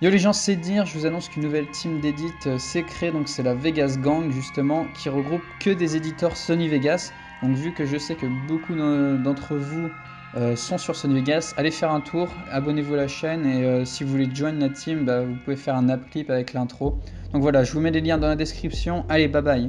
Yo les gens, c'est dire, je vous annonce qu'une nouvelle team d'édite s'est créée, donc c'est la Vegas Gang justement, qui regroupe que des éditeurs Sony Vegas. Donc vu que je sais que beaucoup d'entre vous sont sur Sony Vegas, allez faire un tour, abonnez-vous à la chaîne et si vous voulez joindre la team, vous pouvez faire un app clip avec l'intro. Donc voilà, je vous mets les liens dans la description, allez bye bye.